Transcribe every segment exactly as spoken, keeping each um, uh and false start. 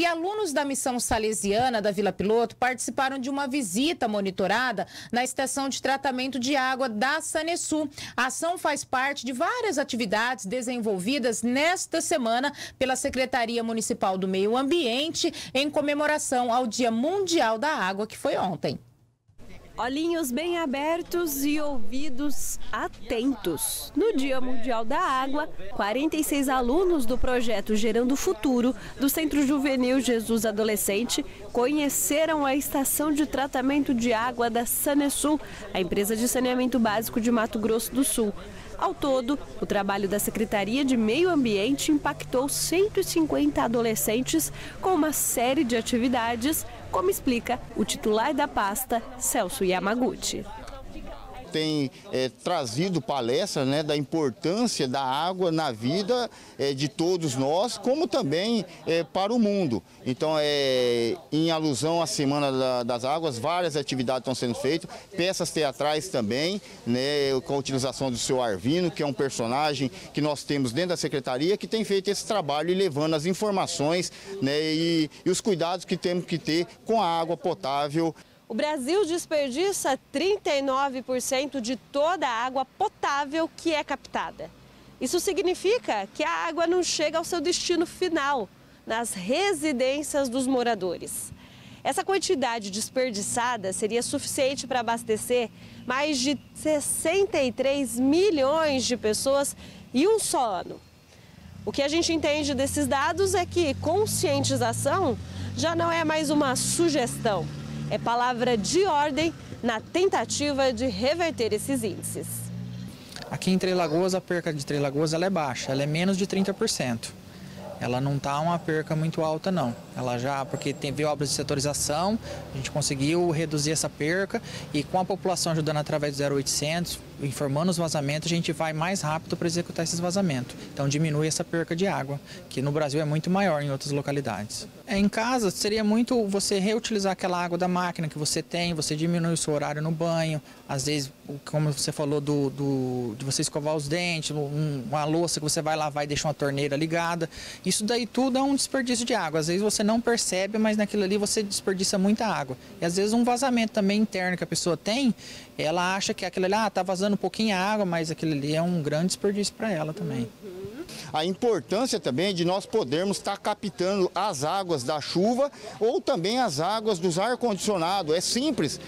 E alunos da Missão Salesiana da Vila Piloto participaram de uma visita monitorada na Estação de Tratamento de Água da Sanesul. A ação faz parte de várias atividades desenvolvidas nesta semana pela Secretaria Municipal do Meio Ambiente em comemoração ao Dia Mundial da Água, que foi ontem. Olhinhos bem abertos e ouvidos atentos. No Dia Mundial da Água, quarenta e seis alunos do projeto Gerando o Futuro, do Centro Juvenil Jesus Adolescente, conheceram a Estação de Tratamento de Água da Sanesul, a empresa de saneamento básico de Mato Grosso do Sul. Ao todo, o trabalho da Secretaria de Meio Ambiente impactou cento e cinquenta adolescentes com uma série de atividades, como explica o titular da pasta, Celso Yamaguchi. Tem é, trazido palestras, né, da importância da água na vida é, de todos nós, como também é, para o mundo. Então, é, em alusão à Semana da, das Águas, várias atividades estão sendo feitas, peças teatrais também, né, com a utilização do seu Arvino, que é um personagem que nós temos dentro da Secretaria, que tem feito esse trabalho e levando as informações, né, e, e os cuidados que temos que ter com a água potável. O Brasil desperdiça trinta e nove por cento de toda a água potável que é captada. Isso significa que a água não chega ao seu destino final, nas residências dos moradores. Essa quantidade desperdiçada seria suficiente para abastecer mais de sessenta e três milhões de pessoas em um só ano. O que a gente entende desses dados é que conscientização já não é mais uma sugestão. É palavra de ordem na tentativa de reverter esses índices. Aqui em Três Lagoas, a perca de Três Lagoas ela é baixa, ela é menos de trinta por cento. Ela não está uma perca muito alta, não. Ela já, porque teve obras de setorização, a gente conseguiu reduzir essa perca e com a população ajudando através do zero oitocentos, informando os vazamentos, a gente vai mais rápido para executar esses vazamentos. Então diminui essa perca de água, que no Brasil é muito maior em outras localidades. Em casa seria muito você reutilizar aquela água da máquina que você tem, você diminui o seu horário no banho, às vezes, como você falou, do, do, de você escovar os dentes, um, uma louça que você vai lavar e deixa uma torneira ligada. Isso daí tudo é um desperdício de água. Às vezes você não percebe, mas naquilo ali você desperdiça muita água. E às vezes um vazamento também interno que a pessoa tem, ela acha que aquilo ali, ah, tá vazando um pouquinho a água, mas aquilo ali é um grande desperdício para ela também. A importância também de nós podermos estar captando as águas da chuva ou também as águas dos ar-condicionado. É simples.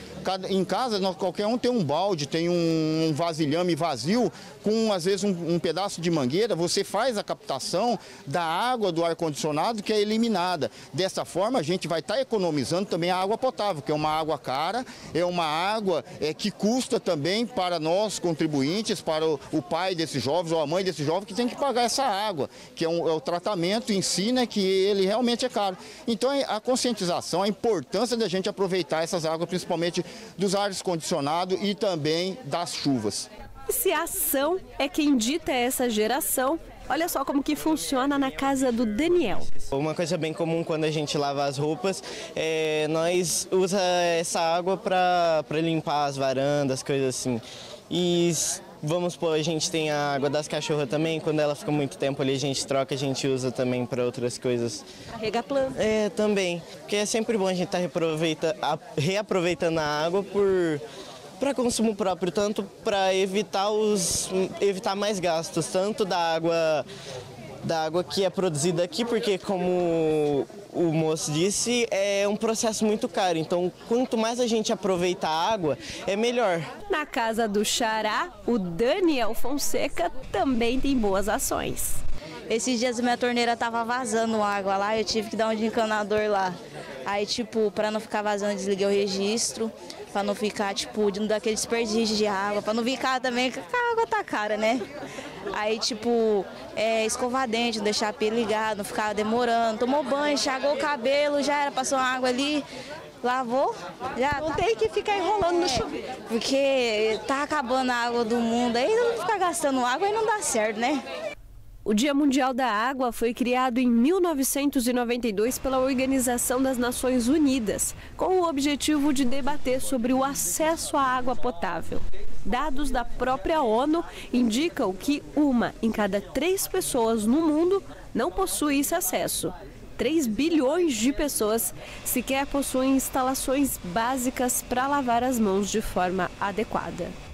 Em casa, qualquer um tem um balde, tem um vasilhame vazio, com às vezes um, um pedaço de mangueira, você faz a captação da água do ar-condicionado que é eliminada. Dessa forma, a gente vai estar economizando também a água potável, que é uma água cara, é uma água é, que custa também para nós contribuintes, para o, o pai desses jovens ou a mãe desse jovem que tem que pagar essa água, que é, um, é o tratamento em si, né, que ele realmente é caro. Então, a conscientização, a importância da gente aproveitar essas águas, principalmente dos ares condicionados e também das chuvas. E se a ação é quem dita essa geração, olha só como que funciona na casa do Daniel. Uma coisa bem comum quando a gente lava as roupas, é, nós usa essa água para limpar as varandas, coisas assim. E vamos pôr, a gente tem a água das cachorras também, quando ela fica muito tempo ali a gente troca, a gente usa também para outras coisas. Regar planta. É, também, porque é sempre bom a gente estar tá reaproveitando a água por... para consumo próprio, tanto para evitar os evitar mais gastos, tanto da água da água que é produzida aqui, porque como o moço disse, é um processo muito caro, então quanto mais a gente aproveita a água, é melhor. Na casa do Xará, o Daniel Fonseca também tem boas ações. Esses dias minha torneira estava vazando água lá, eu tive que dar um encanador lá. Aí, tipo, para não ficar vazando, eu desliguei o registro, para não ficar, tipo, não dar aquele desperdício de água, para não ficar também, que a água tá cara, né? Aí, tipo, é, escovar dente, não deixar a pele ligada, não ficar demorando. Tomou banho, enxagou o cabelo, já era, passou uma água ali, lavou, já não tá... tem que ficar enrolando é, no chuveiro. Porque tá acabando a água do mundo, aí não ficar gastando água, aí não dá certo, né? O Dia Mundial da Água foi criado em mil novecentos e noventa e dois pela Organização das Nações Unidas, com o objetivo de debater sobre o acesso à água potável. Dados da própria ONU indicam que uma em cada três pessoas no mundo não possui esse acesso. três bilhões de pessoas sequer possuem instalações básicas para lavar as mãos de forma adequada.